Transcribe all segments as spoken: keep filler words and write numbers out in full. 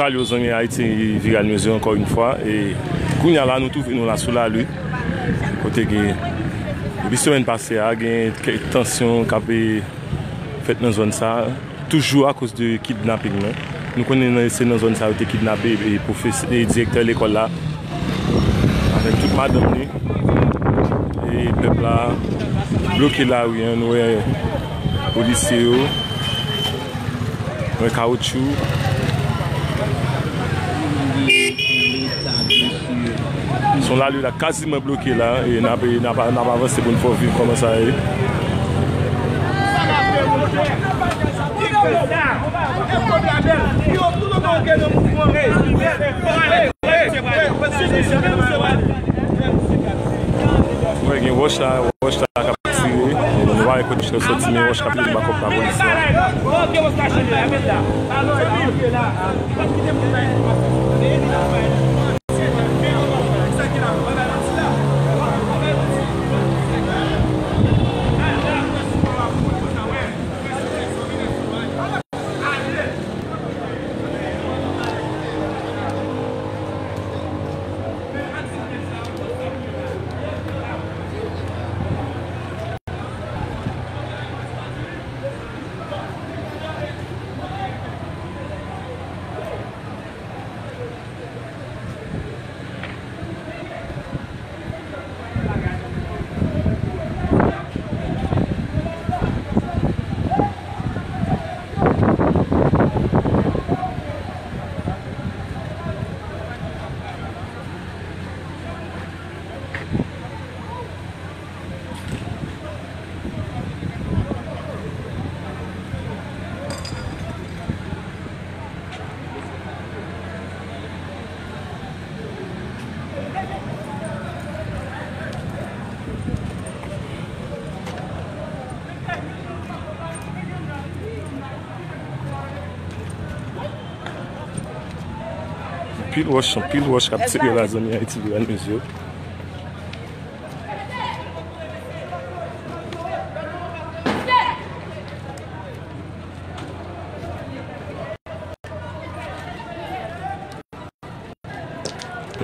salue aux amis Haïti Viral News encore une fois. Et nous nous trouvons là sous la rue. Côté depuis la semaine passée, il y a eu quelques tensions qui ont été faites dans la zone. Ça, toujours à cause de kidnapping. Nous connaissons dans la zone ça a été kidnappé et professeur et directeur de l'école là. Avec toute madame. Et le peuple là, bloqué là, oui, nous sommes policiers, nous sommes caoutchouc. Ils sont là, ils sont quasiment bloqués là, et nous n'avons pas avancé pour une fois vivre comme ça est. Il y a un roche là, un roche là qui a tiré. On va écouter ce sorti, mais un roche qui a pris le backup la police. Pile roche, pile roche qui a tiré la zone Haïti Viral News.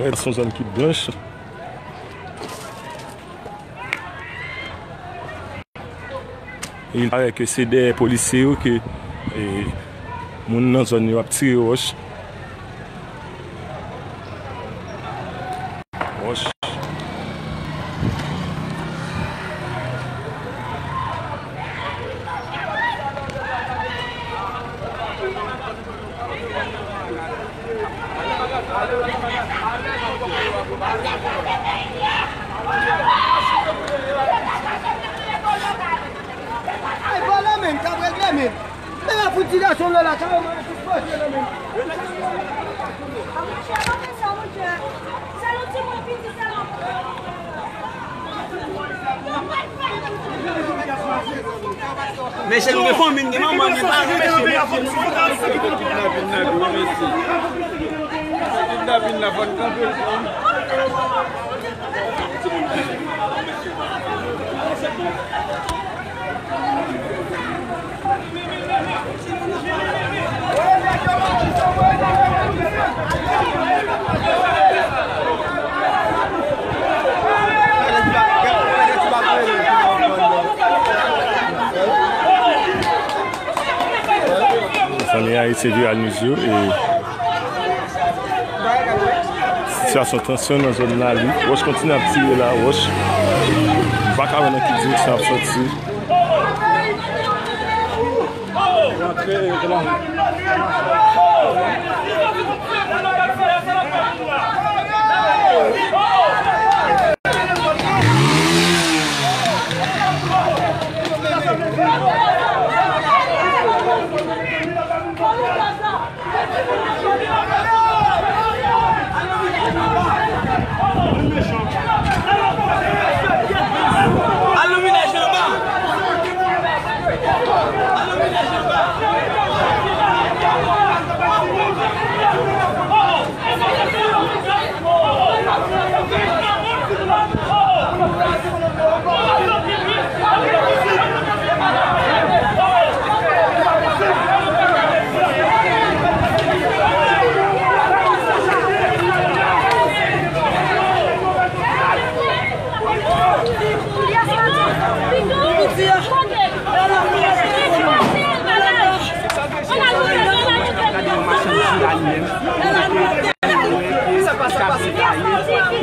Elles sont dans l'équipe blanche. Il paraît que c'est des policiers qui ont tiré la roche. Mais c'est une commune qui m'a demandé c'est dû à nous et situation tension dans la zone là. Roche continue à tirer la roche. Pas qu'à venir qui dit que ça a sorti. Allumez les chevaux.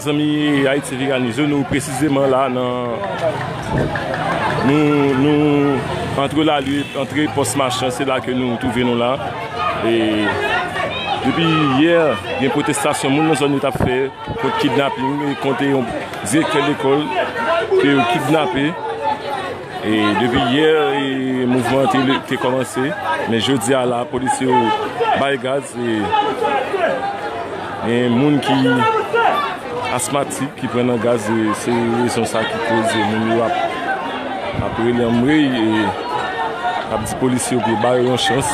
Les amis Haïti Viralize, nous précisément là, non, nous, nous, entre la lutte, entre post-marchand, c'est là que nous trouvons là. Et depuis hier, il y a une protestation, nous avons fait contre kidnapping, contre les directeurs de l'école, qui ont kidnappé. Et depuis hier, le mouvement a commencé, mais je dis à la police, baïgaz, et les gens qui asthmatique qui prennent un gaz, c'est raison ça qui cause mon rap après l'embray et la petite police au barrer une chance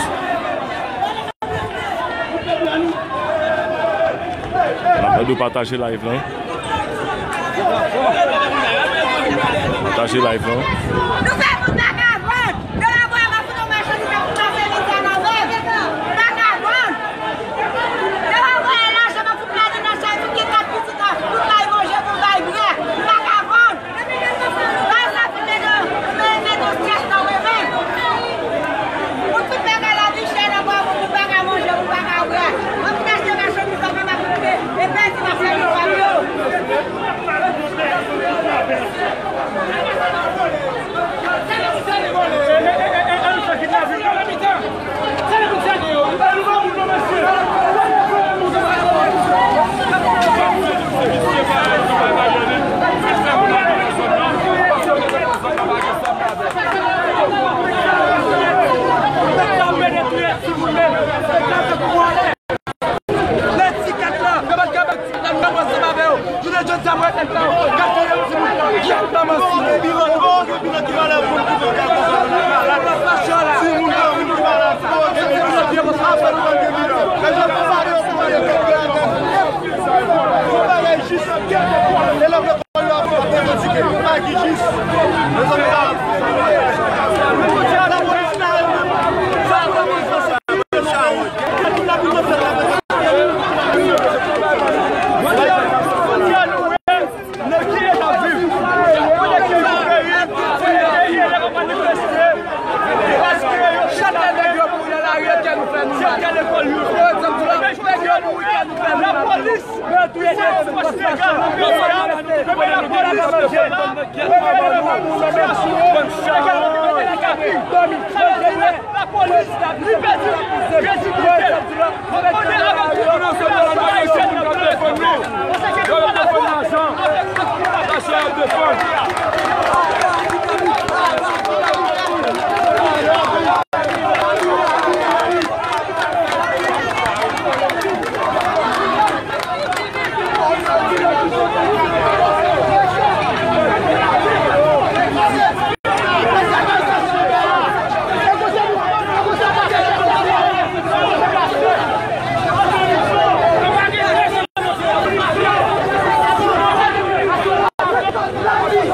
on va partager live là partager live là Let's go.